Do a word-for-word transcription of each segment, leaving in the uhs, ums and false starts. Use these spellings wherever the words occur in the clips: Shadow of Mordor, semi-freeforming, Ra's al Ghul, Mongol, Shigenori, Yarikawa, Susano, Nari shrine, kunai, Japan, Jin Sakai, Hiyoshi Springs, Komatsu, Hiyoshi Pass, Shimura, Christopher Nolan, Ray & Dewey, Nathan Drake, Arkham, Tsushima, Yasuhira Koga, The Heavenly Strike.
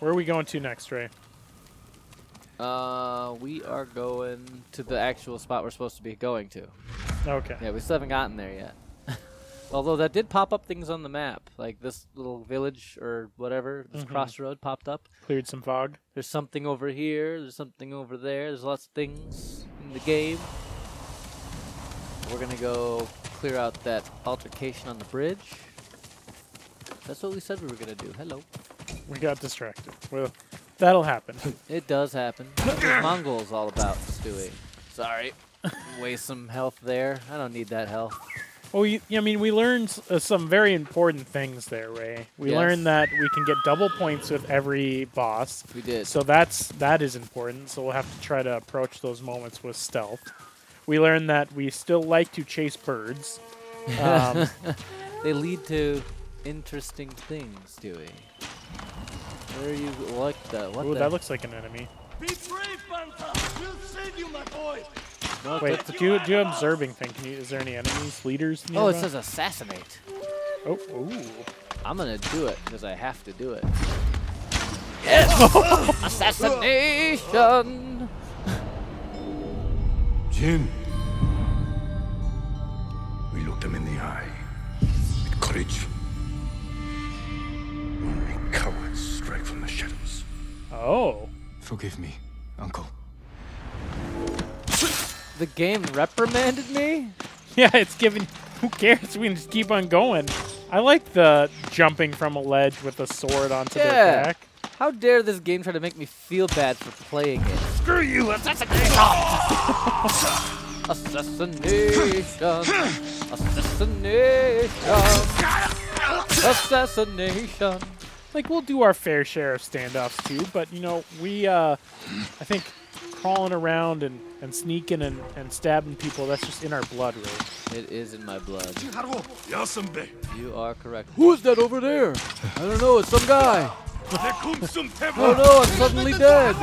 Where are we going to next, Ray? Uh, we are going to the actual spot we're supposed to be going to. Okay. Yeah, we still haven't gotten there yet. Although that did pop up things on the map, like this little village or whatever, this mm-hmm. crossroad popped up. Cleared some fog. There's something over here. There's something over there. There's lots of things in the game. We're gonna go clear out that altercation on the bridge. That's what we said we were gonna do. Hello. We got distracted. Well, that'll happen. It does happen. That's what Mongol is all about, Stewie. Sorry. Waste some health there. I don't need that health. Well, you, I mean, we learned uh, some very important things there, Ray. We yes. learned that we can get double points with every boss. We did. So that's that is important. So we'll have to try to approach those moments with stealth. We learned that we still like to chase birds. Um, they lead to interesting things, Stewie. Where are you? What the? What Ooh, the? That looks like an enemy. Be brave, Panther! We'll save you, my boy! We'll Wait, do you do observing thing? Can you? Is there any enemies, leaders? Oh, nearby? It says assassinate. Oh, ooh! I'm gonna do it because I have to do it. Yes! Assassination! Jin, we looked them in the eye with courage. Cowards strike from the shadows. Oh. Forgive me, Uncle. The game reprimanded me? Yeah, it's giving... Who cares? We can just keep on going. I like the jumping from a ledge with a sword onto yeah. their back. How dare this game try to make me feel bad for playing it? Screw you! Assassination! Assassination! Assassination! Assassination! Like, we'll do our fair share of standoffs, too, but, you know, we, uh, I think crawling around and, and sneaking and, and stabbing people, that's just in our blood, Ray. It is in my blood. You are correct. Who is that over there? I don't know, it's some guy. Oh, no, I'm suddenly dead.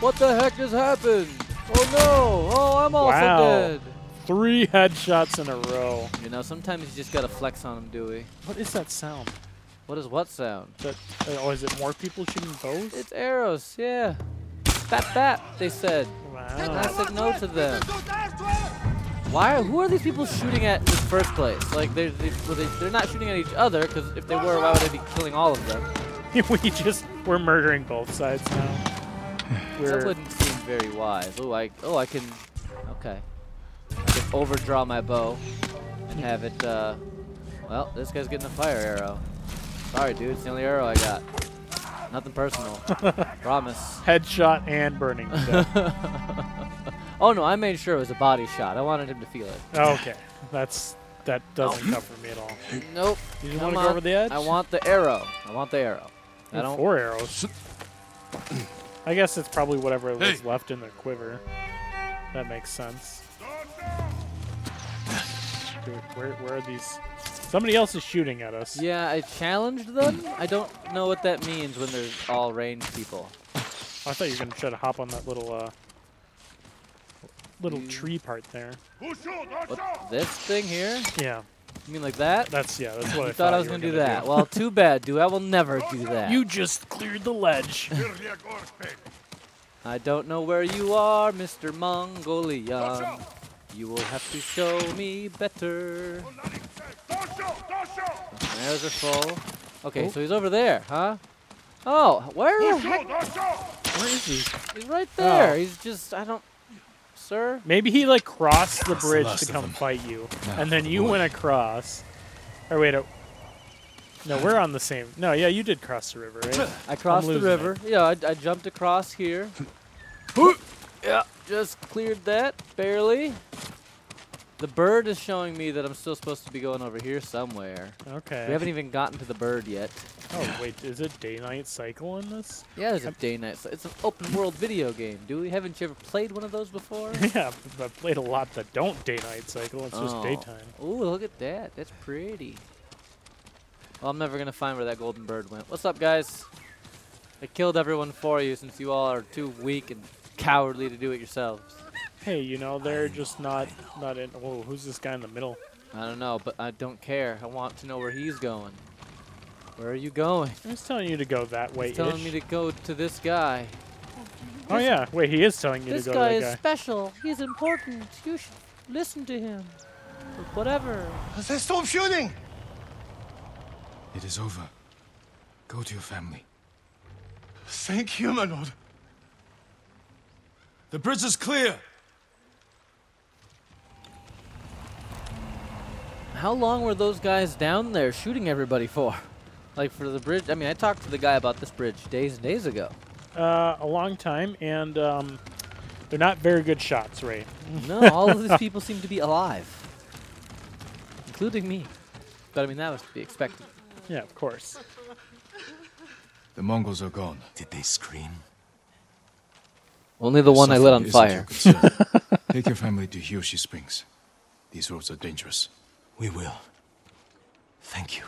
What the heck has happened? Oh, no. Oh, I'm also wow. dead. Three headshots in a row. You know, sometimes you just got to flex on them, Dewey. What is that sound? What is what sound? That, oh, is it more people shooting bows? It's arrows, yeah. Bap, bap, they said. Wow. And I said no to them. Why? Who are these people shooting at in the first place? Like, they're, they, well, they, they're not shooting at each other, because if they were, why would I be killing all of them? we just, we're murdering both sides now. We're that wouldn't seem very wise. Oh, I, oh, I can, okay. I can overdraw my bow and have it, uh, well, this guy's getting a fire arrow. Sorry, dude. It's the only arrow I got. Nothing personal. Promise. Headshot and burning. Oh, no. I made sure it was a body shot. I wanted him to feel it. Okay. That's That doesn't cover me at all. Nope. You didn't want to go over the edge? I want the arrow. I want the arrow. I don't... Four arrows. I guess it's probably whatever was hey. left in the quiver. That makes sense. Dude, where, where are these... Somebody else is shooting at us. Yeah, I challenged them. I don't know what that means when they're all ranged people. I thought you were going to try to hop on that little uh, little mm. tree part there. What, this thing here? Yeah. You mean like that? That's yeah, that's what I thought. thought I was going to do that. Do. Well, too bad, dude. I will never do that. You just cleared the ledge. I don't know where you are, Mister Mongolian. You will have to show me better. Arrows are full. Okay, oh. so he's over there, huh? Oh, where the heck? Where is he? He's right there. Oh. He's just, I don't, sir? Maybe he, like, crossed the bridge the to come fight you, yeah, and then you boy. went across. Or wait, a... no, we're on the same. No, yeah, you did cross the river, right? I crossed the river. It. Yeah, I, I jumped across here. Yeah, just cleared that, barely. The bird is showing me that I'm still supposed to be going over here somewhere. Okay. We haven't even gotten to the bird yet. Oh, wait, is it day-night cycle in this? Yeah, there's a day-night cycle. It's an open-world video game, dude. Haven't you ever played one of those before? Yeah, I've played a lot that don't day-night cycle. It's oh. just daytime. Ooh, look at that. That's pretty. Well, I'm never going to find where that golden bird went. What's up, guys? I killed everyone for you since you all are too weak and cowardly to do it yourselves. Hey, you know, they're just not, not in... Whoa, who's this guy in the middle? I don't know, but I don't care. I want to know where he's going. Where are you going? He's telling you to go that way. He's telling me to go to this guy. Oh yeah, wait, he is telling you to go to that guy. This guy is special. He's important. You should listen to him. Or whatever. They stopped shooting! It is over. Go to your family. Thank you, my lord. The bridge is clear. How long were those guys down there shooting everybody for? Like for the bridge? I mean, I talked to the guy about this bridge days and days ago. Uh, a long time, and um, they're not very good shots, Ray. No, all of these people seem to be alive, including me. But I mean, that was to be expected. Yeah, of course. The Mongols are gone. Did they scream? Only the one I lit on fire. Take your family to Hiyoshi Springs. These roads are dangerous. We will. Thank you.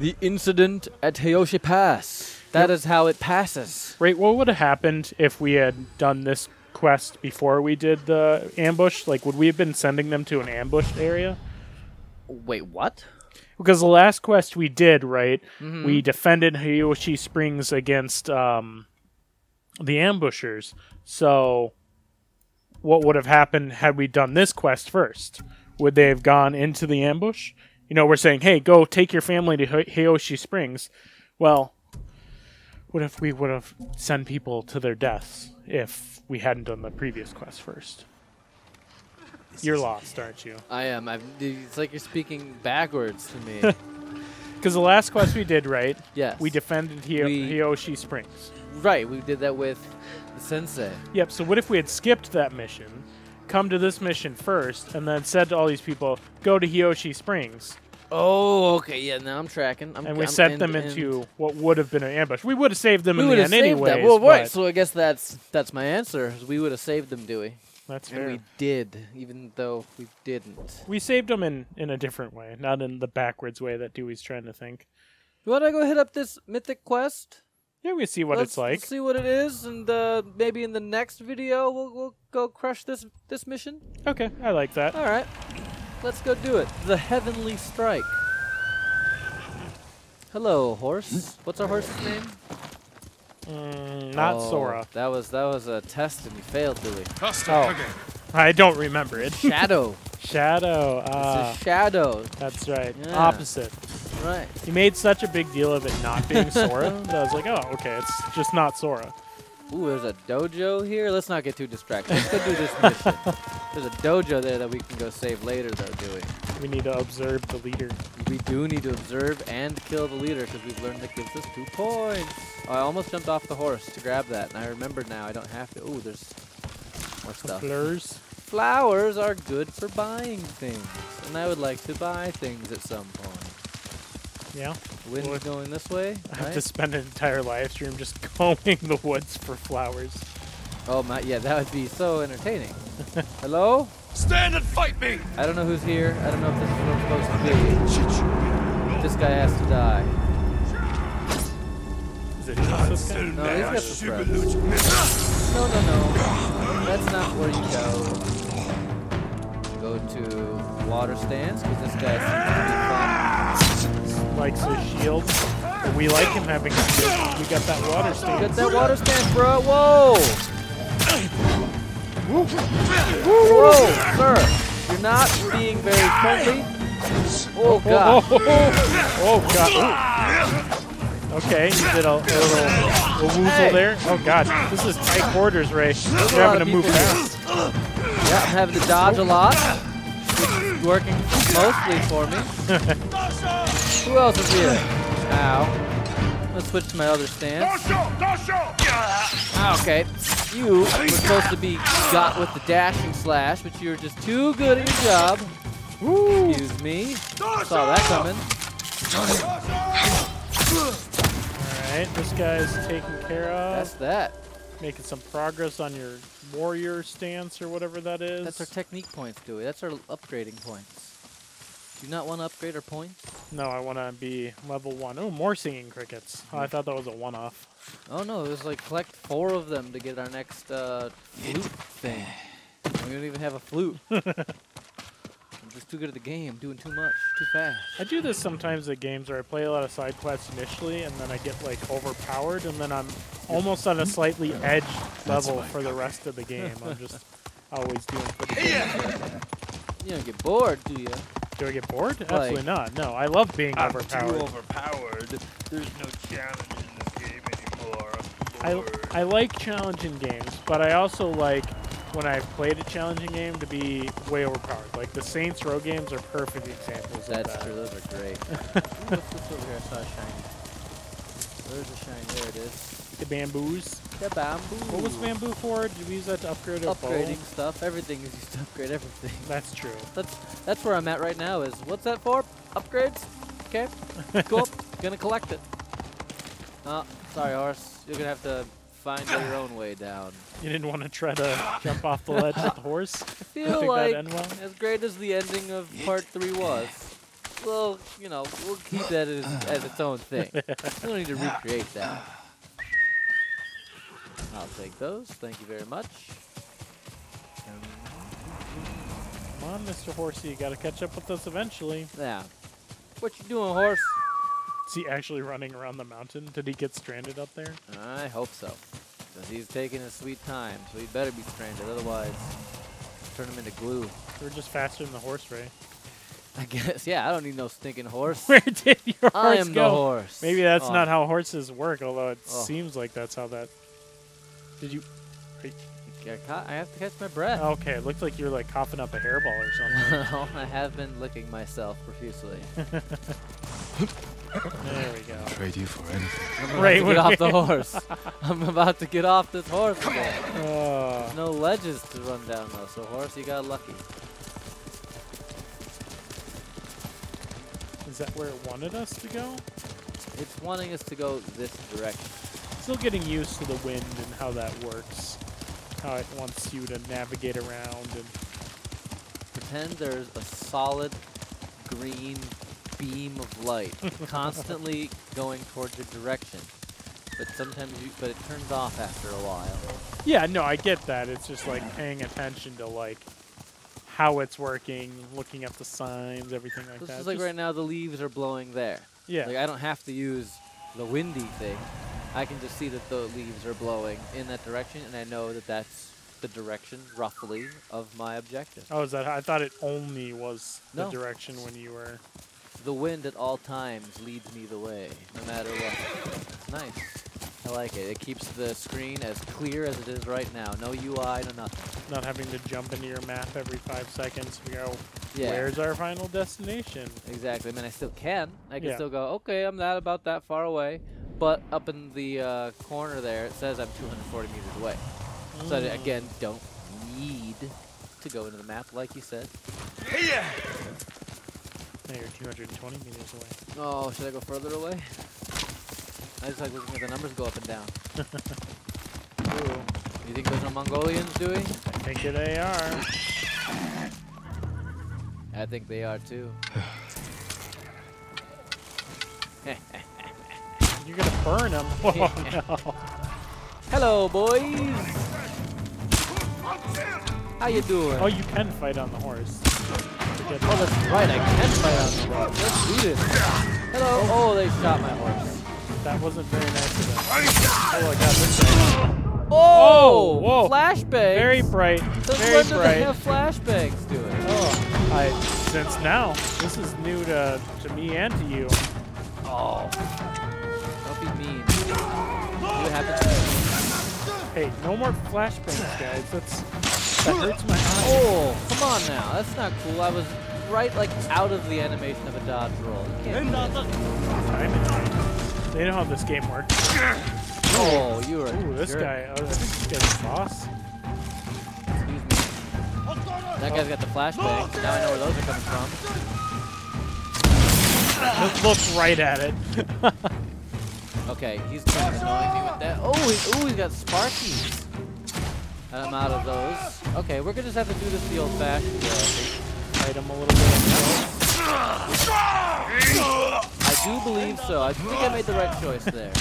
The incident at Hiyoshi Pass. That yep. is how it passes. Right, what would have happened if we had done this quest before we did the ambush? Like, would we have been sending them to an ambushed area? Wait, what? Because the last quest we did, right, mm-hmm. we defended Hiyoshi Springs against um, the ambushers. So what would have happened had we done this quest first? Would they have gone into the ambush? You know, we're saying, hey, go take your family to Hiyoshi Springs. Well, what if we would have sent people to their deaths if we hadn't done the previous quest first? You're lost, aren't you? I am. I've, it's like you're speaking backwards to me. Because the last quest we did, right? Yes. We defended Hiyo we, Hiyoshi Springs. Right. We did that with the sensei. Yep. So what if we had skipped that mission, come to this mission first, and then said to all these people, go to Hiyoshi Springs? Oh, okay. Yeah, now I'm tracking. I'm, and we I'm, sent and, them into and, what would have been an ambush. We would have saved them in the end anyways. Well, right. So I guess that's, that's my answer. We would have saved them, Dewey. That's fair. And we did, even though we didn't. We saved them in, in a different way, not in the backwards way that Dewey's trying to think. You want to go hit up this mythic quest? Yeah, we see what let's, it's like. Let's see what it is, and uh, maybe in the next video we'll, we'll go crush this, this mission. Okay, I like that. All right, let's go do it. The Heavenly Strike. Hello, horse. What's our horse's name? Mm, not oh, Sora. That was that was a test and you failed, Dewey. Oh, okay. I don't remember it. Shadow. Shadow. Uh, it's a shadow. That's right. Yeah. Opposite. Right. You made such a big deal of it not being Sora that I was like, oh, okay, it's just not Sora. Ooh, there's a dojo here. Let's not get too distracted. Let's go do this mission. There's a dojo there that we can go save later, though, Dewey. We need to observe the leader. We do need to observe and kill the leader because we've learned that gives us two points. Oh, I almost jumped off the horse to grab that, and I remember now I don't have to. Ooh, there's more stuff. Flowers. Flowers are good for buying things, and I would like to buy things at some point. Yeah. Wind's well, going this way. I have right? to spend an entire live stream just combing the woods for flowers. Oh my, yeah, that would be so entertaining. Hello? Stand and fight me! I don't know who's here. I don't know if this is what I'm supposed to be. This guy has to die. Is it Jesus guy? No, he's got the throat. No, no, no. That's not where you go. Go to water stands, because this guy seems to be fun. Likes his shield. But we like him having a shield. We got that water stand. We got that water stand, bro. Whoa! Whoa, sir. You're not being very friendly. Oh, God. Oh, oh, oh. Oh God. Ooh. Okay, you did a, a little a woozle hey. there. Oh god, this is tight quarters, Ray. You're having to move fast. Yeah, I'm having to dodge a lot. It's working mostly for me. Who else is here? Ow. Let's switch to my other stance. Okay, you were supposed to be got with the dashing slash, but you were just too good at your job. Excuse me. Saw that coming. Alright, this guy's taken care of. That's that. Making some progress on your warrior stance or whatever that is. That's our technique points, Dewey. That's our upgrading points. Do you not want to upgrade our points? No, I want to be level one. Oh, more singing crickets. Oh, I thought that was a one-off. Oh, no. It was like collect four of them to get our next uh, flute thing. We don't even have a flute. I'm just too good at the game. Doing too much. Too fast. I do this sometimes at games where I play a lot of side quests initially, and then I get like overpowered, and then I'm almost on a slightly edged level for the rest of the game. I'm just always doing pretty good. Yeah. You don't get bored, do you? Do I get bored? Like, absolutely not. No, I love being I'm overpowered. I'm too overpowered. There's no challenge in this game anymore. I'm bored. I, I like challenging games, but I also like when I've played a challenging game to be way overpowered. Like the Saints Row games are perfect examples That's of that. That's true. Those are great. What's this over here? I saw a shiny. There's a shiny. There it is. The bamboos. The bamboo. What was bamboo for? Did we use that to upgrade our bow? Upgrading stuff. Everything is used to upgrade everything. That's true. That's that's where I'm at right now is, what's that for? Upgrades? Okay. Cool. Gonna collect it. Oh, sorry, horse. You're gonna have to find your own way down. You didn't want to try to jump off the ledge with the horse? I feel like, well? as great as the ending of part three was, well, you know, we'll keep that as, as its own thing. We don't need to recreate that. I'll take those. Thank you very much. Come on, Mister Horsey. You got to catch up with us eventually. Yeah. What you doing, horse? Is he actually running around the mountain? Did he get stranded up there? I hope so. Because he's taking his sweet time, so he'd better be stranded. Otherwise, turn him into glue. We're just faster than the horse, Ray. I guess. Yeah, I don't need no stinking horse. Where did your horse go? I am the horse. Maybe that's oh. not how horses work, although it oh. seems like that's how that... Did you? I, caught, I have to catch my breath. Okay, it looks like you're like coughing up a hairball or something. I have been licking myself profusely. There we go. I'll trade you for anything. I'm right, about to get off the horse. I'm about to get off this horse. Oh. There's no ledges to run down though, so horse, you got lucky. Is that where it wanted us to go? It's wanting us to go this direction. Still getting used to the wind and how that works, how it wants you to navigate around. And pretend there's a solid green beam of light constantly going towards your direction, but sometimes you, but it turns off after a while. Yeah, no, I get that. It's just like paying attention to like how it's working, looking at the signs, everything like this that. This is like just right now the leaves are blowing there. Yeah. Like I don't have to use the windy thing. I can just see that the leaves are blowing in that direction, and I know that that's the direction, roughly, of my objective. Oh, is that? I thought it only was no. the direction when you were... The wind at all times leads me the way, no matter what. It's nice. I like it. It keeps the screen as clear as it is right now. No U I, no nothing. Not having to jump into your map every five seconds and go, yeah. where's our final destination? Exactly. I mean, I still can. I can yeah. still go, okay, I'm not about that far away. But up in the uh, corner there, it says I'm two hundred forty meters away. Mm. So I, again, don't need to go into the map, like you said. Yeah. Now you're two hundred twenty meters away. Oh, should I go further away? I just like looking at the numbers go up and down. Cool. You think those are Mongolians, Dewey? I think they are. I think they are too. You're gonna burn him. Oh, no. Hello, boys. How you doing? Oh, you can fight on the horse. Oh, that's right. I can fight on the horse. Let's do this. Hello. Oh, they shot my horse. That wasn't very nice of them. Oh, I got this guy. Oh, whoa. Flashbangs. Very bright. Since very when bright. When do they have flashbangs to it? Oh, I since now. This is new to to me and to you. Oh. Mean. What happens? Hey, no more flashbangs, guys. That's that hurts my eyes. Oh, come on now. That's not cool. I was right, like, out of the animation of a dodge roll. Can't they know how this game works. Oh, you are. Ooh, this jerk. guy. Oh, this guy's boss. Excuse me. That guy's got the flashbangs. Now I know where those are coming from. Just look right at it. Okay, he's trying to annoy me with that. Oh, he, ooh, he's got Sparkies. And I'm out of those. Okay, we're going to just have to do this the old-fashioned way. Fight him a little bit. I do believe so. I think I made the right choice there.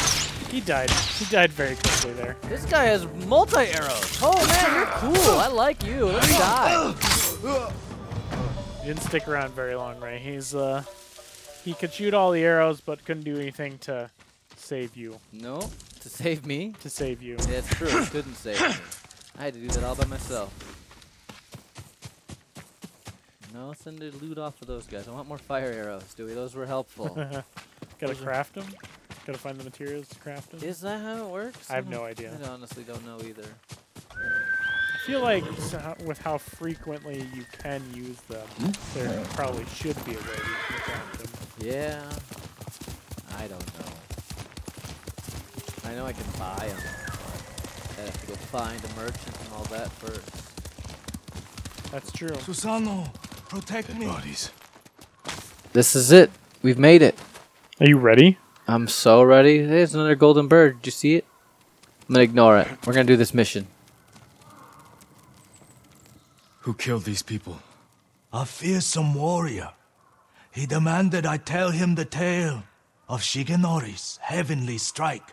He died. He died very quickly there. This guy has multi-arrows. Oh man, you're cool. I like you. Let's die. He didn't stick around very long, right? He's uh, he could shoot all the arrows, but couldn't do anything to save you. No, to save me? To save you. Yeah, it's true. He couldn't save me. I had to do that all by myself. No, send the loot off of those guys. I want more fire arrows, Dewey. Those were helpful. Gotta craft them? Gotta find the materials to craft them? Is that how it works? I have no idea. I honestly don't know either. I feel like with how frequently you can use them, there probably should be a way to craft them. Yeah. I don't know. I know I can buy them. I have to go find a merchant and all that first. That's true. Susano! Protect me. Bodies. This is it. We've made it. Are you ready? I'm so ready. Hey, there's another golden bird. Did you see it? I'm gonna ignore it. We're gonna do this mission. Who killed these people? A fearsome warrior. He demanded I tell him the tale of Shigenori's heavenly strike.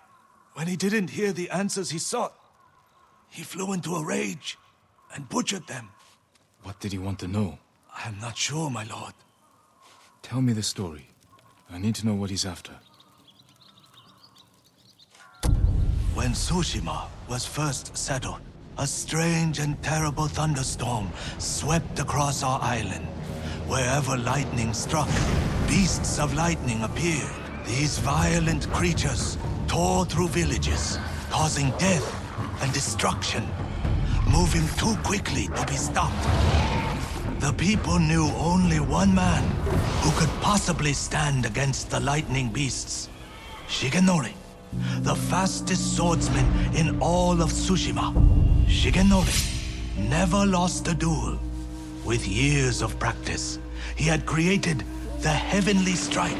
When he didn't hear the answers he sought, he flew into a rage and butchered them. What did he want to know? I'm not sure, my lord. Tell me the story. I need to know what he's after. When Tsushima was first settled, a strange and terrible thunderstorm swept across our island. Wherever lightning struck, beasts of lightning appeared. These violent creatures tore through villages, causing death and destruction, moving too quickly to be stopped. The people knew only one man who could possibly stand against the lightning beasts. Shigenori, the fastest swordsman in all of Tsushima. Shigenori never lost a duel. With years of practice, he had created the Heavenly Strike,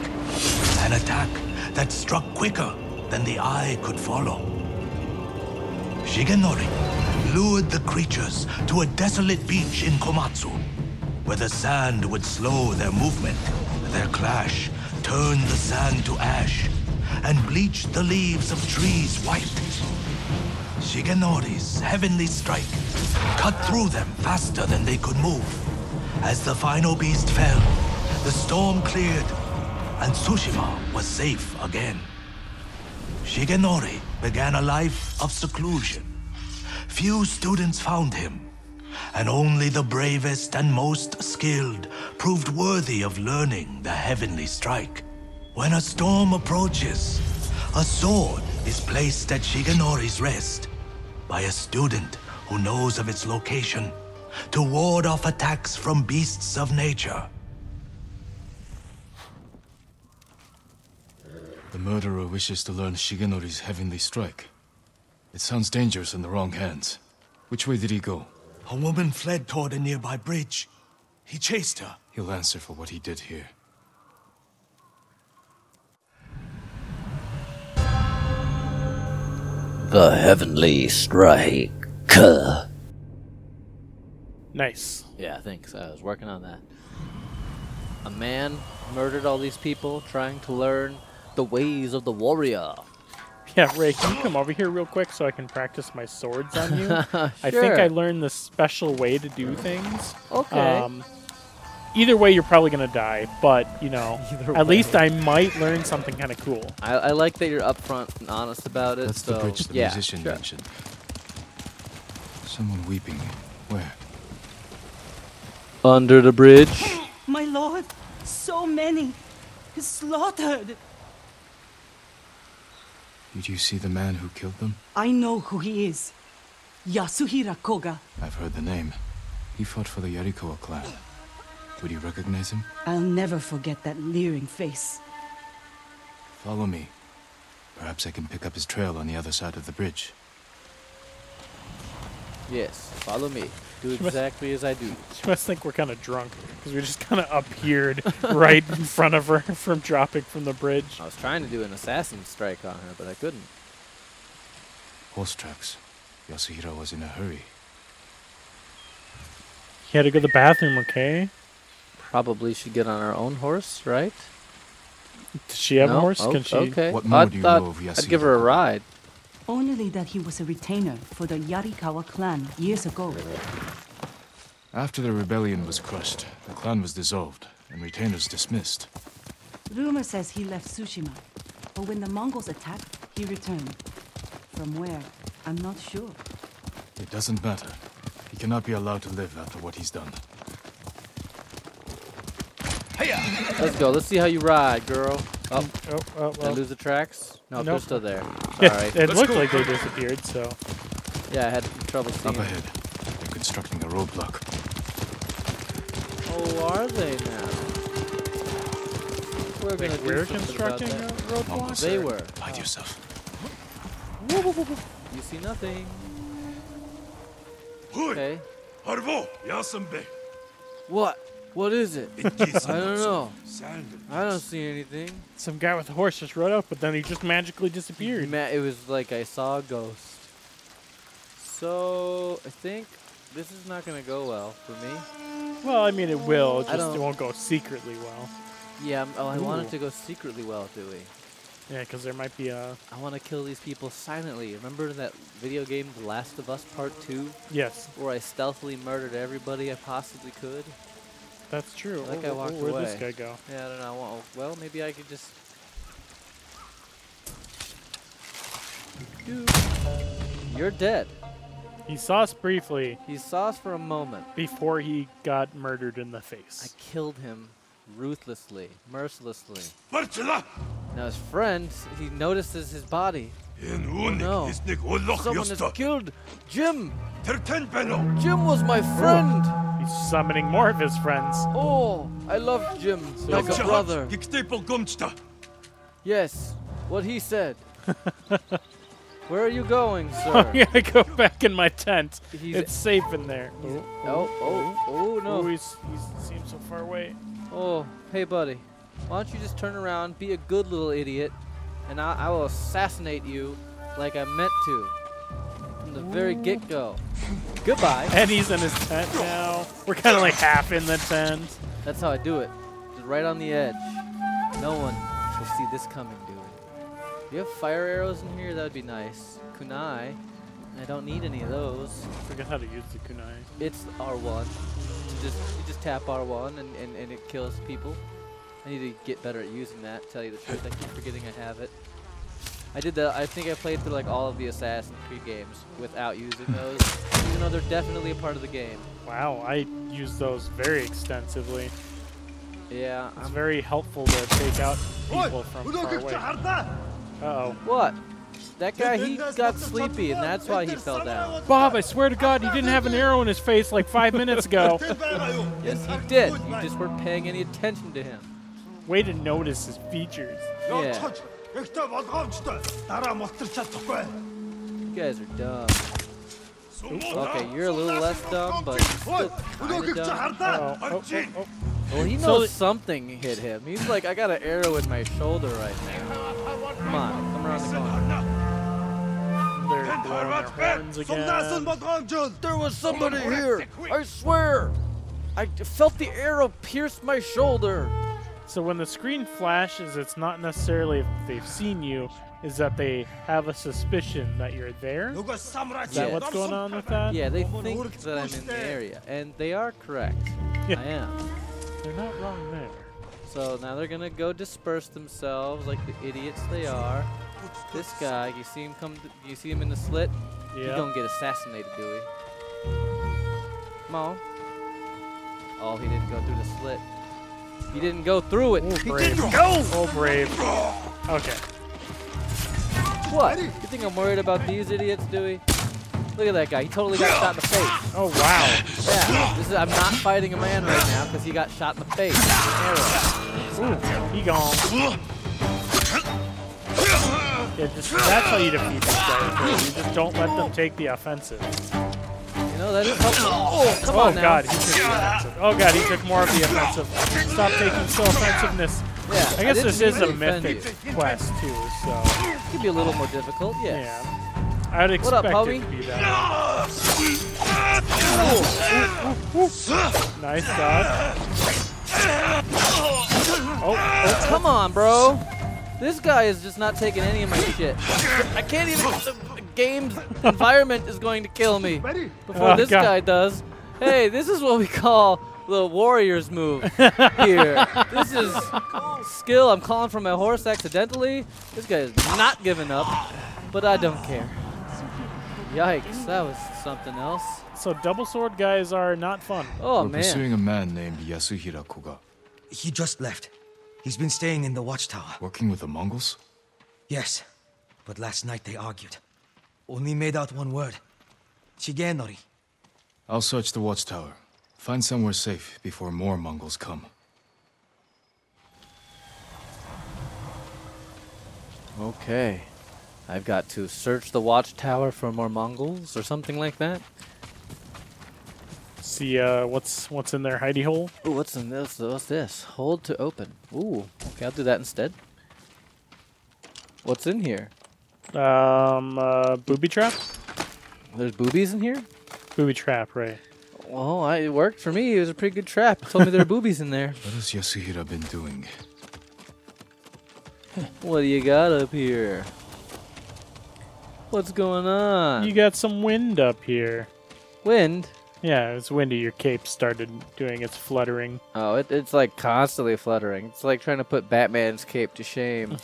an attack that struck quicker than the eye could follow. Shigenori lured the creatures to a desolate beach in Komatsu, where the sand would slow their movement. Their clash turned the sand to ash and bleached the leaves of trees white. Shigenori's heavenly strike cut through them faster than they could move. As the final beast fell, the storm cleared and Tsushima was safe again. Shigenori began a life of seclusion. Few students found him, and only the bravest and most skilled proved worthy of learning the heavenly strike. When a storm approaches, a sword is placed at Shigenori's rest by a student who knows of its location to ward off attacks from beasts of nature. The murderer wishes to learn Shigenori's heavenly strike. It sounds dangerous in the wrong hands. Which way did he go? A woman fled toward a nearby bridge. He chased her. He'll answer for what he did here. The Heavenly Strike. Nice. Yeah, thanks. I was working on that. A man murdered all these people trying to learn the ways of the warrior. Yeah, Ray, can you come over here real quick so I can practice my swords on you? Sure. I think I learned the special way to do things. Okay. Um, either way, you're probably going to die, but, you know, either at way. least I might learn something kind of cool. I, I like that you're upfront and honest about it. That's so. the bridge the yeah, musician sure. mentioned. Someone weeping. Where? Under the bridge. My lord, so many. Slaughtered. Did you see the man who killed them? I know who he is. Yasuhira Koga. I've heard the name. He fought for the Yarikawa clan. Would you recognize him? I'll never forget that leering face. Follow me. Perhaps I can pick up his trail on the other side of the bridge. Yes, follow me. Do exactly as I do. She must think we're kind of drunk, because we just kind of appeared right in front of her from dropping from the bridge. I was trying to do an assassin strike on her, but I couldn't. Horse tracks. Yasuhira was in a hurry. He had to go to the bathroom, okay? probably should get on our own horse, right? Does she have no? a horse? Oh, Can she? Okay. What more do you know of Yasuhira? I'd give her a ride. Only that he was a retainer for the Yarikawa clan years ago. After the rebellion was crushed, the clan was dissolved and retainers dismissed. Rumor says he left Tsushima, but when the Mongols attacked, he returned. From where? I'm not sure. It doesn't matter. He cannot be allowed to live after what he's done. Let's go. Let's see how you ride, girl. Oh, oh, oh, oh. I lose the tracks? No, nope. They're still there. All right. It looked like they disappeared, so... Yeah, I had trouble seeing. Up ahead. They're constructing a roadblock. Oh, are they now? We're going to We're constructing a roadblock? They were. Hide yourself. You see nothing. Okay. What? What is it? I don't know. I don't see anything. Some guy with a horse just rode up, but then he just magically disappeared. Ma it was like I saw a ghost. So, I think this is not going to go well for me. Well, I mean, it will. It just it won't go secretly well. Yeah, oh, I Ooh. want it to go secretly well, do we? Yeah, because there might be a... I want to kill these people silently. Remember that video game The Last of Us Part two? Yes. Where I stealthily murdered everybody I possibly could? That's true. Like I walked away. Where'd this guy go? Yeah, I don't know. Well, maybe I could just... Dude. You're dead. He saw us briefly. He saw us for a moment. Before he got murdered in the face. I killed him ruthlessly, mercilessly. Now his friend, he notices his body. Oh no. Someone has killed Jim. Jim was my friend. Ooh. He's summoning more of his friends. Oh, I love Jim so like a brother. Yes, what he said. Where are you going, sir? I'm gonna go back in my tent. He's it's safe in there. Oh, oh, oh, oh no. Oh, he's, he seems so far away. Oh, hey, buddy. Why don't you just turn around, be a good little idiot, and I, I will assassinate you like I meant to. From the very get-go. Goodbye. And he's in his tent now. We're kind of like half in the tent. That's how I do it. Just right on the edge. No one will see this coming, dude. Do you have fire arrows in here? That would be nice. Kunai. I don't need any of those. I forgot how to use the kunai. It's R one. You just, you just tap R one and, and, and it kills people. I need to get better at using that, tell you the truth. I keep forgetting I have it. I did the. I think I played through like all of the Assassin's Creed games without using those, even though they're definitely a part of the game. Wow, I use those very extensively. Yeah, it's I'm very helpful to take out people from far away. Uh-oh. What? That guy, he got sleepy, and that's why he fell down. Bob, I swear to God, he didn't have an arrow in his face like five minutes ago. Yes, he did. You just weren't paying any attention to him. Way to notice his features. Yeah. You guys are dumb. Okay, you're a little less dumb, but still kinda dumb. Oh, oh, oh, oh. Well, he knows so something hit him. He's like, I got an arrow in my shoulder right now. Come on, come around the corner. They're horns again. There was somebody here. I swear. I felt the arrow pierce my shoulder. So when the screen flashes, it's not necessarily if they've seen you, is that they have a suspicion that you're there? Is that yeah. what's going on with that? Yeah, they think that I'm in the area, and they are correct. Yeah. I am. They're not wrong there. So now they're going to go disperse themselves like the idiots they are. This guy, you see him come? You see him in the slit? Yeah. He's going to get assassinated, do we? Come on. Oh, he didn't go through the slit. He didn't go through it. Oh, he didn't go! Oh, brave. Okay. What? You think I'm worried about these idiots, Dewey? Look at that guy. He totally got shot in the face. Oh, wow. Yeah. This is, I'm not fighting a man right now because he got shot in the face with an arrow. Ooh, he gone. Yeah, just, that's how you defeat this guy. You just don't let them take the offensive. No, that is helpful. Oh, come oh, on now. God, he took the offensive. Oh, God, he took more of the offensive. Stop taking so offensiveness. Yeah, I guess I this is really a mythic quest, too, so. It could be a little more difficult, yes. Yeah. I'd expect what up, it to be that. Nice dodge. Oh, oh, come on, bro. This guy is just not taking any of my shit. I can't even. The game's environment is going to kill me before oh, this God. guy does. Hey, this is what we call the warrior's move here. This is skill. I'm calling for my horse accidentally. This guy is not giving up, but I don't care. Yikes, that was something else. So double sword guys are not fun. Oh, We're man. pursuing a man named Yasuhira Koga. He just left. He's been staying in the watchtower. Working with the Mongols? Yes, but last night they argued. Only made out one word. Shigenori. I'll search the watchtower. Find somewhere safe before more Mongols come. Okay. I've got to search the watchtower for more Mongols or something like that. See uh, what's what's in their hidey hole. Ooh, what's in this? What's this? Hold to open. Ooh, okay, I'll do that instead. What's in here? Um, uh, booby trap. There's boobies in here. Booby trap, right? Well, I, it worked for me. It was a pretty good trap. It told me there were boobies in there. What has Yasuhira been doing? What do you got up here? What's going on? You got some wind up here. Wind? Yeah, it's windy. Your cape started doing its fluttering. Oh, it, it's like constantly fluttering. It's like trying to put Batman's cape to shame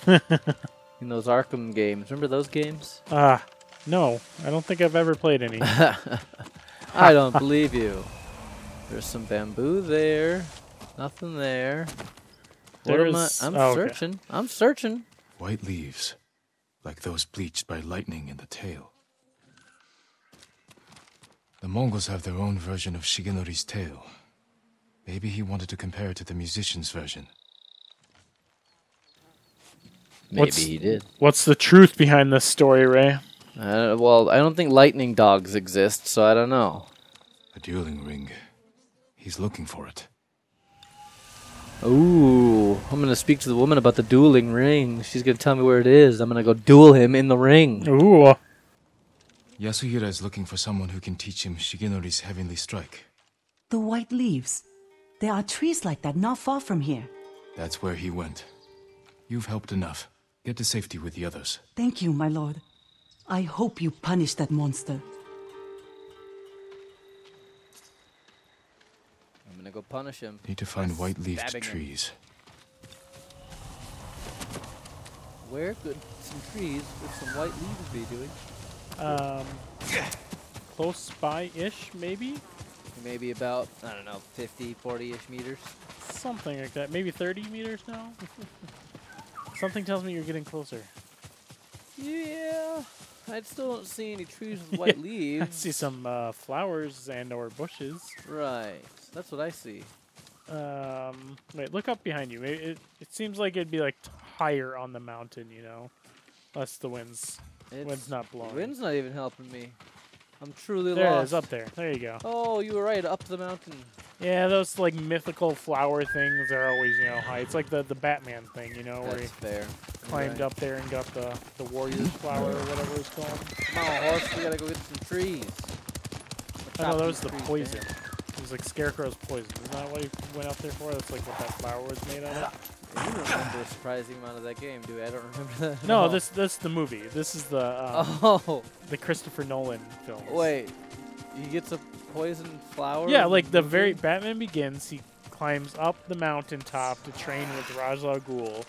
in those Arkham games. Remember those games? Ah, uh, no. I don't think I've ever played any. I don't believe you. There's some bamboo there. Nothing there. What am I? I'm oh, searching. Okay. I'm searching. White leaves. Like those bleached by lightning in the tail. The Mongols have their own version of Shigenori's tale. Maybe he wanted to compare it to the musician's version. Maybe what's, he did. What's the truth behind this story, Ray? Uh, well, I don't think lightning dogs exist, so I don't know. A dueling ring. He's looking for it. Ooh, I'm going to speak to the woman about the dueling ring. She's going to tell me where it is. I'm going to go duel him in the ring. Ooh. Yasuhira is looking for someone who can teach him Shigenori's heavenly strike. The white leaves. There are trees like that not far from here. That's where he went. You've helped enough. Get to safety with the others. Thank you, my lord. I hope you punish that monster. To go punish him. Need to find white-leafed trees. Him. Where could some trees with some white leaves be doing? Um, close by-ish, maybe? Maybe about, I don't know, fifty, forty-ish meters? Something like that. Maybe thirty meters now? Something tells me you're getting closer. Yeah. I still don't see any trees with white leaves. I see some uh, flowers and or bushes. Right. That's what I see. Um, wait, look up behind you. Maybe it, it seems like it'd be like higher on the mountain, you know? Unless the wind's, wind's not blowing. The wind's not even helping me. I'm truly there lost. There it is, up there. There you go. Oh, you were right, up the mountain. Yeah, those like mythical flower things are always, you know, high. It's like the, the Batman thing, you know, That's where he fair. climbed right. up there and got the, the warrior's flower or whatever it's called. Come on, horse, we gotta go get some trees. Oh, no, that was the poison. There. It was like Scarecrow's poison. Isn't that what he went up there for? That's like what that flower was made out of? You remember a surprising amount of that game, dude. I don't remember that. No, all. this this the movie. This is the um, oh the Christopher Nolan film. Wait, he gets a poison flower. Yeah, like the movie? very Batman Begins. He climbs up the mountaintop to train with Ra's al Ghul,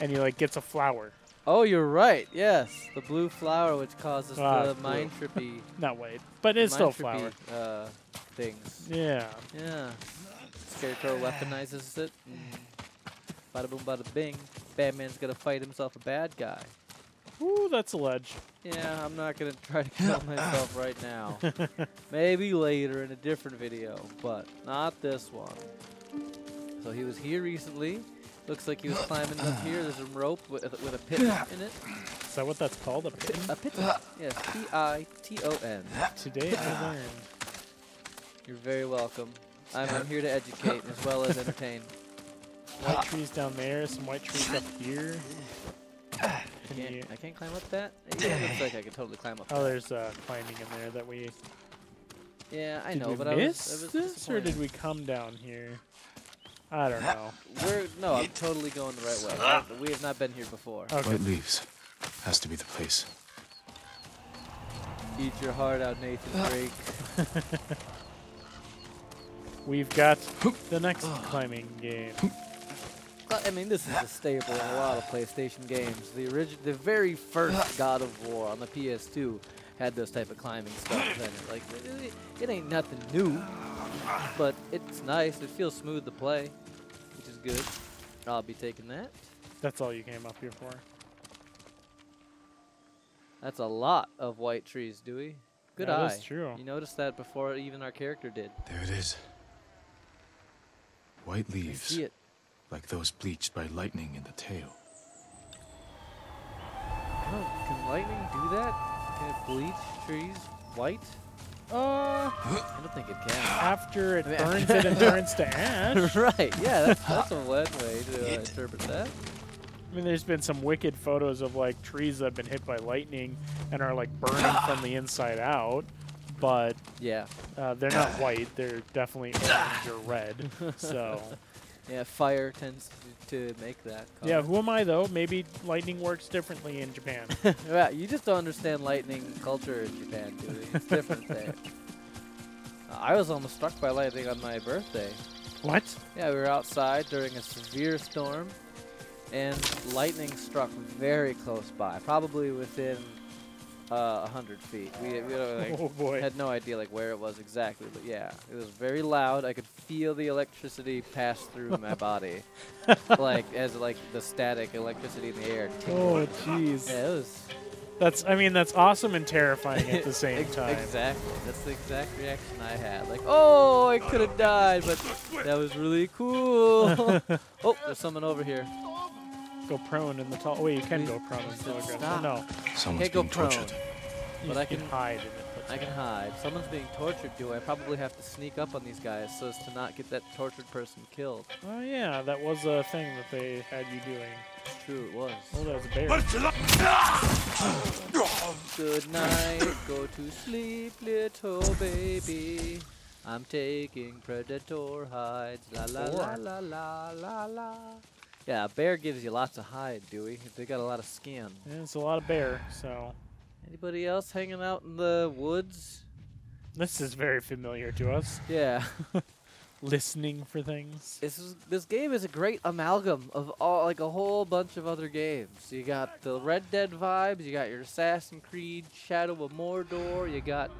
and he like gets a flower. Oh, you're right. Yes, the blue flower which causes ah, the blue. mind trippy. Not white, but it's still flower uh, things. Yeah. Yeah. Scarecrow weaponizes it. Mm. Bada boom, bada bing. Batman's gonna fight himself a bad guy. Ooh, that's a ledge. Yeah, I'm not gonna try to kill myself right now. Maybe later in a different video, but not this one. So he was here recently. Looks like he was climbing up here. There's a rope with, with a pit in it. Is that what that's called? A pit? A pit. Yes, P I T O N. Today I learned. You're very welcome. I'm, I'm here to educate as well as entertain. White trees down there, some white trees up here. I can't, I can't climb up that? Yeah, it looks like I can totally climb up Oh, that. there's uh, climbing in there that we... Yeah, I did know, we but I was, I was Did we miss this, or did we come down here? I don't know. We're no, I'm totally going the right way. I, we have not been here before. Okay. White leaves has to be the place. Eat your heart out, Nathan Drake. We've got the next climbing game. I mean, this is a staple in a lot of PlayStation games. The origin, the very first God of War on the P S two had those type of climbing stuff in it. Like, it, it ain't nothing new, but it's nice. It feels smooth to play, which is good. I'll be taking that. That's all you came up here for. That's a lot of white trees, Dewey. Good eye. That is true. You noticed that before even our character did. There it is. White leaves. You see it. Like those bleached by lightning in the tail. Oh, can lightning do that? Can it bleach trees white? Uh, I don't think it can. After it burns it and turns to ash. Right, yeah, that's, that's a wet way to uh, interpret that. I mean, there's been some wicked photos of like trees that have been hit by lightning and are like burning from the inside out. But yeah, uh, they're not white. They're definitely orange or red. So. Yeah, fire tends to, to make that color. Yeah, who am I, though? Maybe lightning works differently in Japan. Yeah, you just don't understand lightning culture in Japan, dude. It's different there. Uh, I was almost struck by lightning on my birthday. What? Yeah, we were outside during a severe storm, and lightning struck very close by, probably within uh, one hundred feet. We, we like, oh boy. Had no idea like where it was exactly, but yeah, it was very loud. I could feel the electricity pass through my body, like as like the static electricity in the air. Oh, jeez. Yeah, it was. That's. I mean, that's awesome and terrifying at the same Ex time. Exactly. That's the exact reaction I had. Like, oh, I could have died, but that was really cool. Oh, there's someone over here. Go prone in the tall. Wait, you can go prone in the tall. No, someone's being tortured. But I can hide in it. I can hide. Someone's being tortured. Do I probably have to sneak up on these guys so as to not get that tortured person killed? Oh yeah, that was a thing that they had you doing. It's true, it was. Oh, that was a bear. Good night. Go to sleep, little baby. I'm taking predator hides. La la la la la la la. Yeah, a bear gives you lots of hide, Dewey. They got a lot of skin. Yeah, it's a lot of bear, so... Anybody else hanging out in the woods? This is very familiar to us. Yeah. Listening for things. This is, this game is a great amalgam of all, like a whole bunch of other games. You got the Red Dead vibes, you got your Assassin's Creed, Shadow of Mordor, you got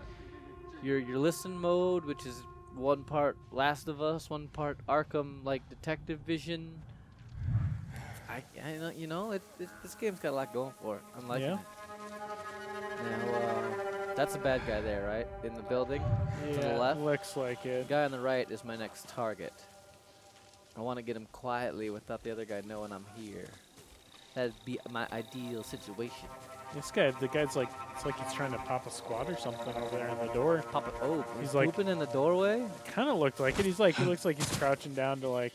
your, your listen mode, which is one part Last of Us, one part Arkham, like Detective Vision. I, I, you know, it, it, this game's got a lot going for it. I'm liking yeah. it. Now, uh, that's a bad guy there, right? In the building? Yeah, to the left? Looks like it. The guy on the right is my next target. I want to get him quietly without the other guy knowing I'm here. That'd be my ideal situation. This guy, the guy's like, it's like he's trying to pop a squat or something over there in the door. Pop a, oh, he's, he's like pooping in the doorway? Kind of looked like it. He's like, he looks like he's crouching down to like...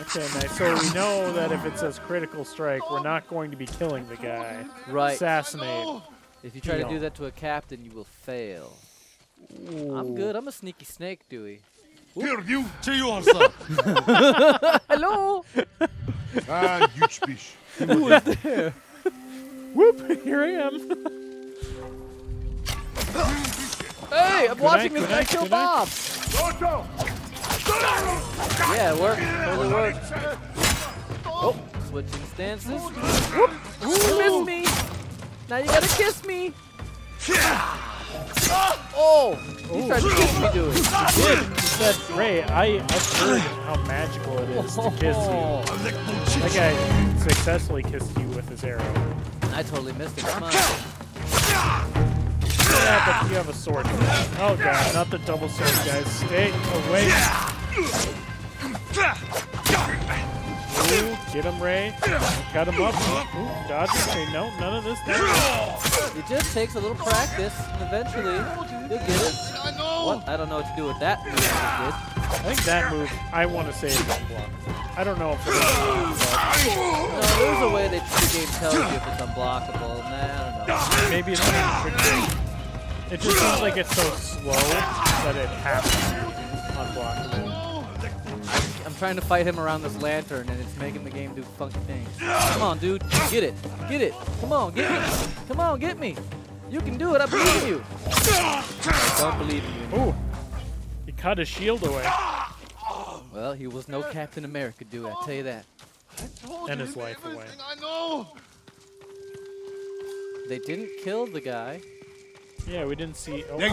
Okay, nice. So we know that if it says critical strike, we're not going to be killing the guy. Right. Assassinate. If you try you to know. do that to a captain, you will fail. Ooh. I'm good. I'm a sneaky snake, Dewey. Here you, Hello. Ah, huge fish. Who was there? Whoop! Here I am. Hey, I'm good watching night, this guy kill Bob. Go, go. Yeah, it worked. Totally worked. Oh, switching stances. Whoop! You missed me. Now you gotta kiss me. Oh! You tried to kiss me, dude. You did. That's great. I heard how magical it is to kiss you. That guy successfully kissed you with his arrow. I totally missed it. Come on. Yeah, but you have a sword. Oh god, not the double sword, guys. Stay away. Ooh, get him, Ray. Got him up. Ooh, dodge. Okay, no, none of this. It just takes a little practice, and eventually you'll get it. What? I don't know what to do with that move. I think that move, I want to say it's unblockable. I don't know if it's unblockable. No, there's a way that the game tells you if it's unblockable. Nah, I don't know. Maybe it's not even tricky. It just seems like it's so slow that it has to be unblockable. trying to fight him around this lantern, and it's making the game do funky things. Come on, dude. Get it. Get it. Come on, get me. Come on, get me. You can do it. I believe in you. I don't believe in you. Ooh. He cut his shield away. Well, he was no Captain America, dude. I tell you that. And his life away. I know. They didn't kill the guy. Yeah, we didn't see. Oh, oh, I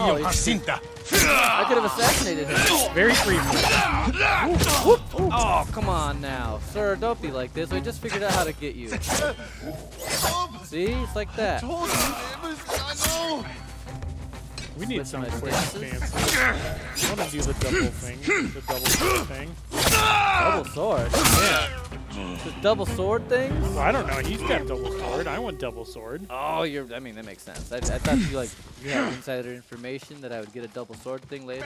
could have assassinated him. Very briefly. Oh, come on now. Sir, don't be like this. I just figured out how to get you. See? It's like that. I told you, I know. We need some quick advances. I want to do the double thing. The double sword thing. Double sword? Yeah. The double sword thing? I don't know. He's got double sword. I want double sword. Oh, you're. I mean, that makes sense. I, I thought you like you had insider information that I would get a double sword thing later.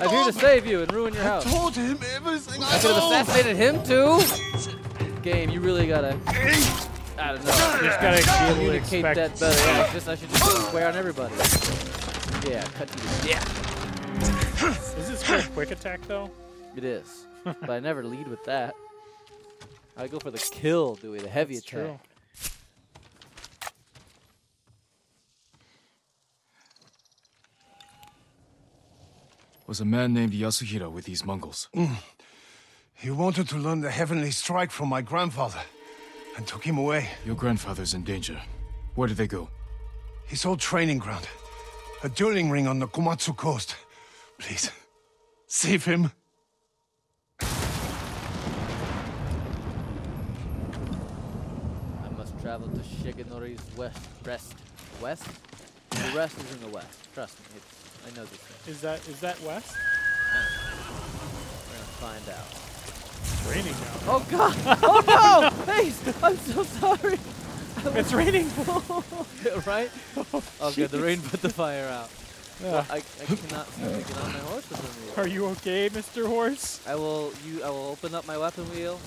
I'm here to save you and ruin your house. I told him everything. I could have assassinated him too. Game, you really gotta. I don't know. You just gotta communicate that better. Yeah, just, I should just swear on everybody. Yeah, cut to the. Yeah. Is this quick, quick attack though? It is, but I never lead with that. I go for the kill, do we? The heavy That's attack. True. Was a man named Yasuhira with these Mongols. Mm. He wanted to learn the Heavenly Strike from my grandfather and took him away. Your grandfather's in danger. Where did they go? His old training ground. A dueling ring on the Komatsu coast. Please, save him. Travel to Shigenori's west, rest, west. The rest is in the west. Trust me, it's, I know this. Thing. Is that is that west? I don't know. We're gonna find out. It's raining now. Oh god! Oh no! Hey, I'm so sorry. It's raining. Right? Oh, oh good. The rain put the fire out. Yeah. Well, I, I cannot seem to get on my horse with him. Are you okay, Mister Horse? I will. You. I will open up my weapon wheel.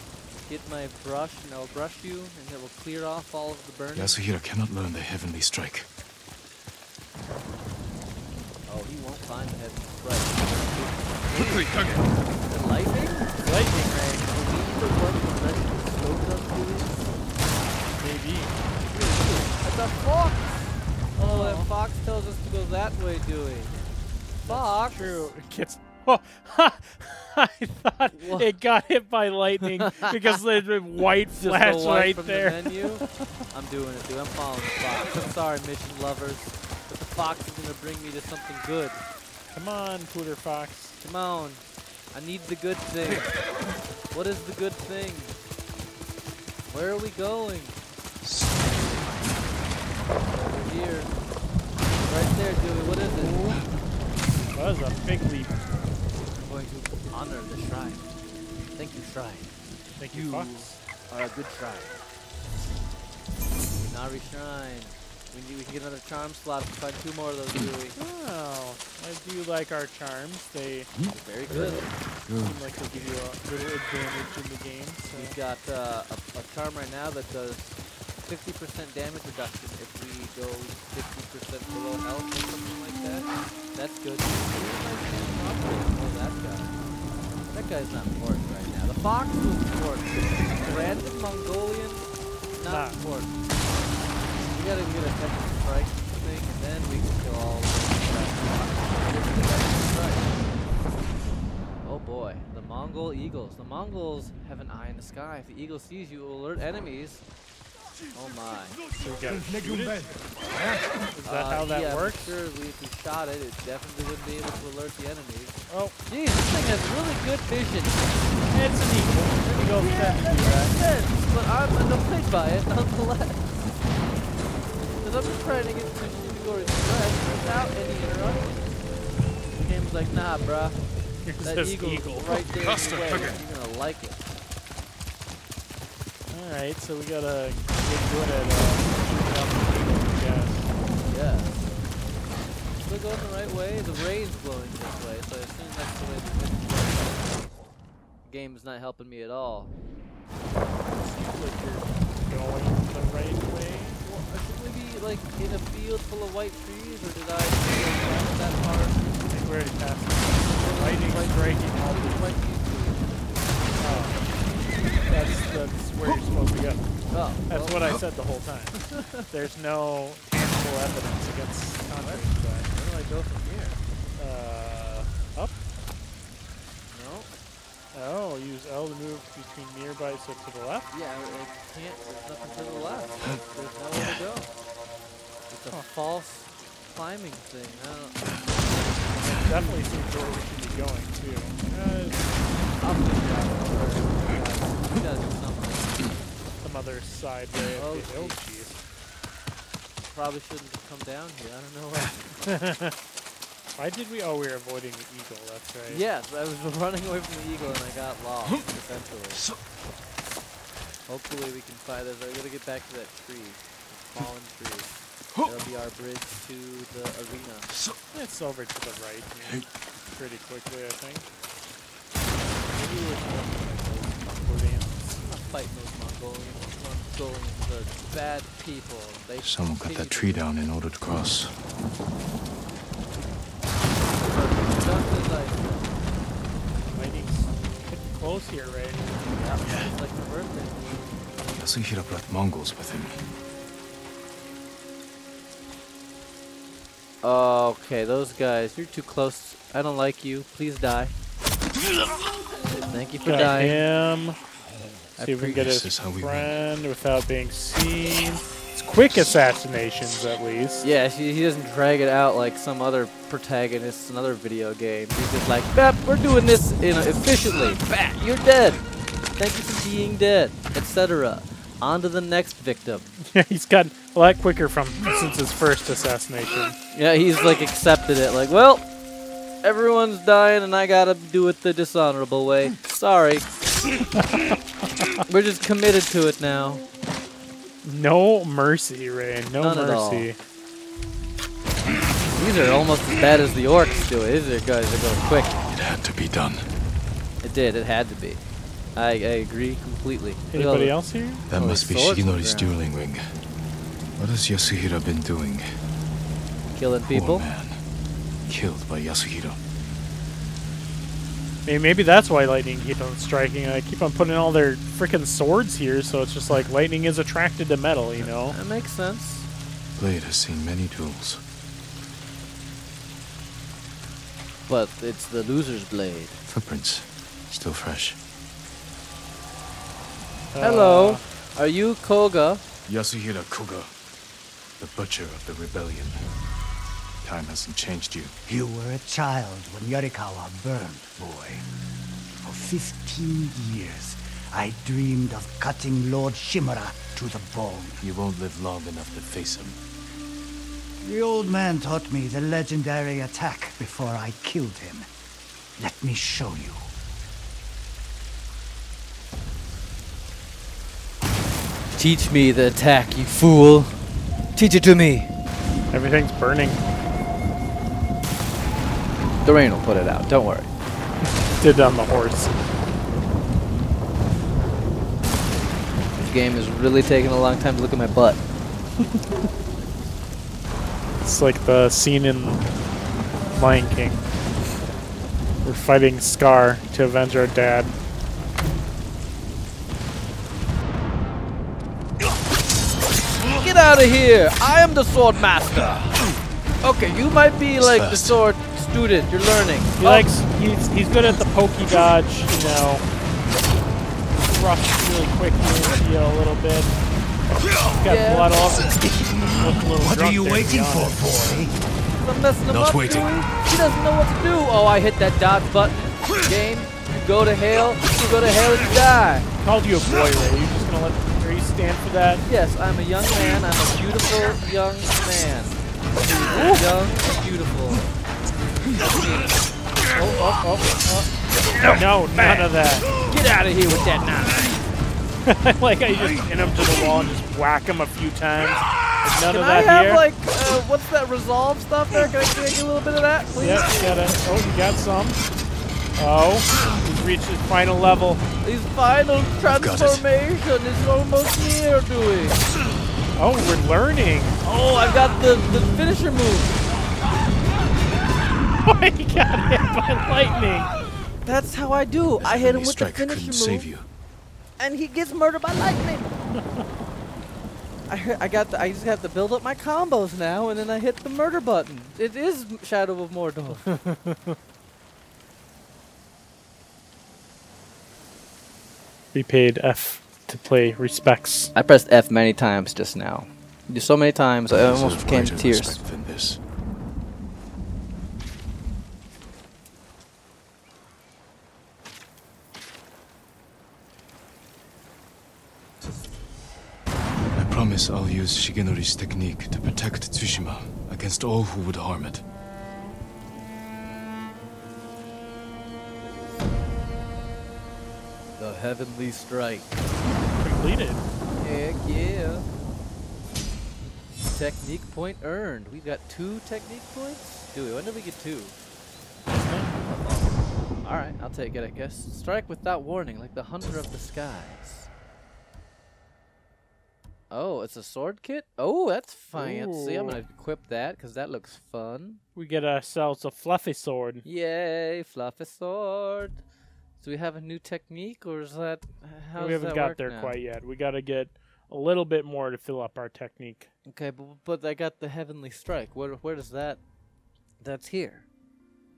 Get my brush and I'll brush you and it will clear off all of the burning. Yasuhira cannot learn the Heavenly Strike. Oh, he won't find the Heavenly Strike. The lightning? Lightning ray. Is the one the rest of the stove up doing? Maybe. That's a fox! Oh, that fox tells us to go that way, Dewey. Fox? That's true. It gets... Oh, ha! I thought what? It got hit by lightning because there's a white flash the light right from there. The menu. I'm doing it, dude. I'm following the fox. I'm sorry, mission lovers, but the fox is gonna bring me to something good. Come on, Pooter Fox. Come on. I need the good thing. What is the good thing? Where are we going? Over here. Right there, Dewey. What is it? That was a big leap. To honor the shrine. Thank you, shrine. Thank you, you are a good shrine. Nari shrine. We need we can get another charm slot. We find two more of those, do we? Oh, I do like our charms. They They're very good. Good. Seem like they give you a little advantage in the game. So. We've got uh, a, a charm right now that does fifty percent damage reduction if we go fifty percent below health or something like that. That's good. That guy's not important right now. The fox was important. The random Mongolian, not nah. important. We gotta get a Heavenly Strike thing, and then we can kill all the Oh boy, the Mongol eagles. The Mongols have an eye in the sky. If the eagle sees you, it will alert enemies. Oh my. So we gotta shoot it? Is that uh, how that yeah, works? Sure, if we shot it, it definitely wouldn't be able to alert the enemies. Oh. Jeez, this thing has really good vision. It's an eagle. There you go. Yeah, that makes sense. But I'm annoyed by it, nonetheless. Because I'm just trying to get to Shigenori's Strike without any interruption. The game's like, nah, bruh. Here's that eagle, eagle right there. Custer, the okay. You're gonna like it. Alright, so we gotta get good at uh yeah. Yeah. We're going the right way, the rain's blowing this way, so I assume that's the way the wind's blowing. The game's not helping me at all. It seems like you're going the right way. Well, should we be like in a field full of white trees or did I pass that part? I think we already passed it. The lightning's breaking all the Oh, That's well, what I said the whole time. There's no tangible evidence against Andre. Where do I go from here? Uh, up? No. Oh, use L to move between nearby, so to the left? Yeah, I can't. There's nothing to the left. There's nowhere to go. It's a huh. false climbing thing. I don't... Definitely seems where we should be going, too. Uh, up the ground. He does something. Some other side way of oh, the... Oh, jeez. Probably shouldn't have come down here. I don't know why. Why did we? Oh, we were avoiding the eagle, that's right. Yes, I was running away from the eagle and I got lost, essentially. Hopefully we can find it. We're going to get back to that tree, the fallen tree. That'll be our bridge to the arena. It's over to the right here pretty quickly, I think. Maybe we're Mongolians. I'm not fighting those Mongolians. Mongolians are bad people. They Someone cut that tree down in order to cross. Close here, right? Yeah, yeah. Like the birthday. Yasuhira brought Mongols with him. Okay, those guys, you're too close. I don't like you. Please die. Thank you for Got dying. Him. I See if we can get his friend without being seen. It's quick assassinations, at least. Yeah, he, he doesn't drag it out like some other protagonists in other video games. He's just like, bap, we're doing this in a efficiently. Bap, you're dead. Thank you for being dead, et cetera. On to the next victim. Yeah, he's gotten a lot quicker from since his first assassination. Yeah, he's like accepted it. Like, well, everyone's dying and I gotta do it the dishonorable way. Sorry. We're just committed to it now. No mercy, Ray. No None mercy. At all. These are almost as bad as the orcs do it. These are guys that go quick. It had to be done. It did. It had to be. I, I agree completely. Anybody else here? That oh, must be Shigenori's dueling ring. What has Yasuhira been doing? Killing Poor people? Man. Killed by Yasuhira. Maybe that's why lightning keeps on striking. I keep on putting all their freaking swords here, so it's just like lightning is attracted to metal, you know? That makes sense. Blade has seen many duels. But it's the loser's blade. Footprints. Still fresh. Uh, Hello. Are you Koga? Yasuhira Koga. The butcher of the rebellion. Time hasn't changed you. You were a child when Yarikawa burned, boy. For fifteen years, I dreamed of cutting Lord Shimura to the bone. You won't live long enough to face him. The old man taught me the legendary attack before I killed him. Let me show you. Teach me the attack, you fool. Teach it to me. Everything's burning. Doreen will put it out, don't worry. Did on the horse. This game is really taking a long time to look at my butt. It's like the scene in Lion King. We're fighting Scar to avenge our dad. Get out of here! I am the sword master! Okay, you might be like the sword student, you're learning. He oh. likes, he's, he's good at the pokey dodge, you know. Rush really quick you know, a little bit. He's got yeah. blood off. What are you waiting for, boy? I'm messing him up. Not waiting. He doesn't know what to do. Oh, I hit that dodge button. Game, you go to hell. You go to hell and die. I called you a boy, Ray. Are you just gonna let? Are you stand for that? Yes, I'm a young man. I'm a beautiful young man. Young, beautiful. Oh, oh, oh, oh. No, none of that. Get out of here with that knife. Like I just pin him to the wall and just whack him a few times. None can of I that have, here. like, uh, what's that resolve stuff there? Can I take a little bit of that, please? Yep, got it. Oh, you got some. Oh, he's reached his final level. His final transformation is almost near doing. Oh, we're learning. Oh, I've got the, the finisher move. Oh, he got hit by lightning. That's how I do. The I hit him with the finisher move. Save you. And he gets murdered by lightning. I, heard, I got. The, I just have to build up my combos now, and then I hit the murder button. It is Shadow of Mordor. We paid F to play respects. I pressed F many times just now. Just so many times, I almost came to tears. I promise I'll use Shigenori's technique to protect Tsushima against all who would harm it. The Heavenly Strike. Completed. Heck yeah. Technique point earned. We've got two technique points? Do we? When did we get two? Oh. Alright, I'll take it, I guess. Strike without warning, like the Hunter of the Skies. Oh, it's a sword kit? Oh, that's fancy. Ooh. I'm going to equip that because that looks fun. We get ourselves a fluffy sword. Yay, fluffy sword. Do we have a new technique or is that... How we haven't that got there now? Quite yet. We got to get a little bit more to fill up our technique. Okay, but, but I got the Heavenly Strike. Where, where does that... That's here.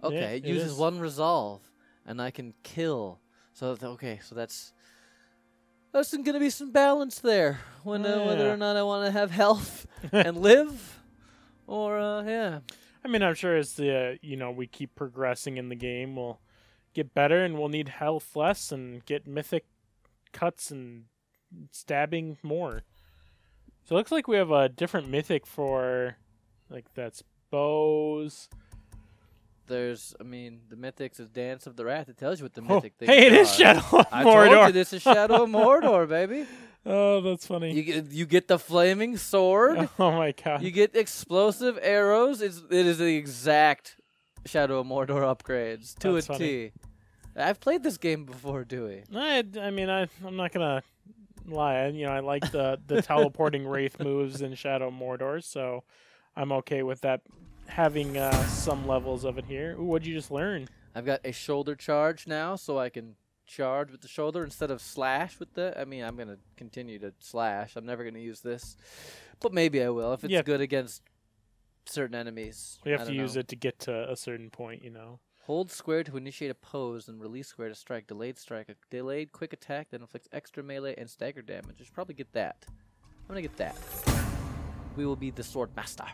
Okay, yeah, it, it uses is. one resolve and I can kill. So, okay, so that's... There's going to be some balance there, when, uh, yeah. whether or not I want to have health and live, or, uh, yeah. I mean, I'm sure as the, uh, you know, we keep progressing in the game, we'll get better and we'll need health less and get mythic cuts and stabbing more. So it looks like we have a different mythic for, like, that's bows. There's, I mean, the mythics is Dance of the Wrath. It tells you what the oh, mythic thing is. Hey, it are. is Shadow of I Mordor. I told you this is Shadow of Mordor, baby. Oh, that's funny. You get, you get the flaming sword. Oh, my God. You get explosive arrows. It's, it is the exact Shadow of Mordor upgrades to that's a T. I've played this game before, Dewey. I, I mean, I, I'm not going to lie. You know, I like the, the teleporting wraith moves in Shadow of Mordor, so I'm okay with that. Having uh, some levels of it here. Ooh, what'd you just learn? I've got a shoulder charge now, so I can charge with the shoulder instead of slash with the... I mean, I'm going to continue to slash. I'm never going to use this. But maybe I will if it's yeah. good against certain enemies. We have to know. use it to get to a certain point, you know. Hold square to initiate a pose and release square to strike. Delayed strike. A delayed quick attack that inflicts extra melee and stagger damage. I should probably get that. I'm going to get that. We will be the sword master.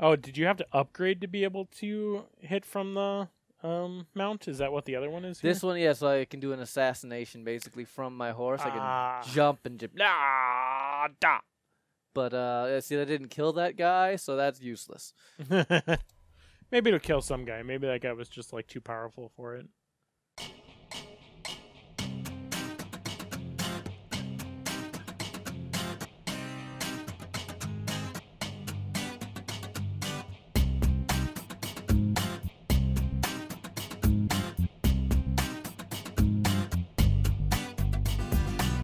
Oh, did you have to upgrade to be able to hit from the um, mount? Is that what the other one is here? This one, yes. Yeah, so I can do an assassination, basically, from my horse. Uh, I can jump and jump. Uh, da. But, uh, see, I didn't kill that guy, so that's useless. Maybe it'll kill some guy. Maybe that guy was just, like, too powerful for it.